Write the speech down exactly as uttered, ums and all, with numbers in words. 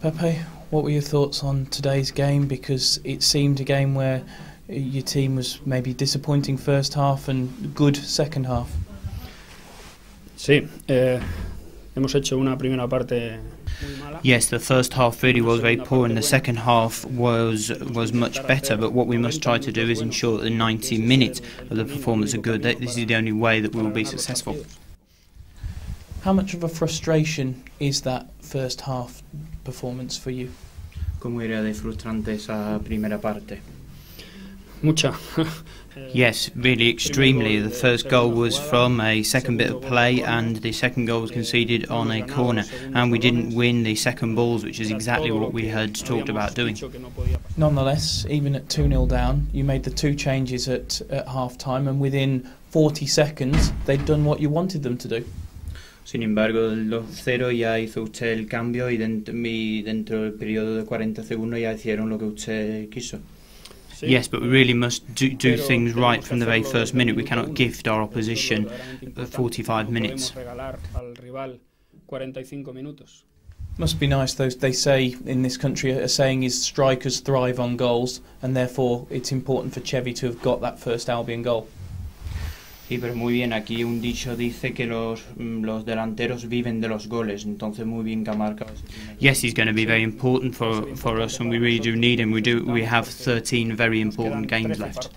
Pepe, what were your thoughts on today's game? Because it seemed a game where your team was maybe disappointing first half and good second half. Sí, eh, hemos hecho una primera parte. Yes, the first half really was very poor and the second half was was much better, but what we must try to do is ensure that the ninety minutes of the performance are good. This is the only way that we will be successful. How much of a frustration is that first half performance for you? ¿Cómo era de frustrante esa primera parte? Mucha. Yes, really extremely. The first goal was from a second bit of play and the second goal was conceded on a corner, and we didn't win the second balls, which is exactly what we had talked about doing. Nonetheless, even at two nil down, you made the two changes at, at half-time, and within forty seconds they'd done what you wanted them to do. Sin embargo, del dos cero ya hizo usted el cambio y dentro, y dentro del periodo de cuarenta segundos ya hicieron lo que usted quiso. Yes, but we really must do, do things right from the very first minute. We cannot gift our opposition forty-five minutes. Must be nice, though. They say in this country, a saying is strikers thrive on goals, and therefore it's important for Chevy to have got that first Albion goal. Sí, pero muy bien. Aquí un dicho dice que los los delanteros viven de los goles. Entonces muy bien Camarca. Yes, he's going to be very important for for us, and we really do need him. We do. We have thirteen very important games left.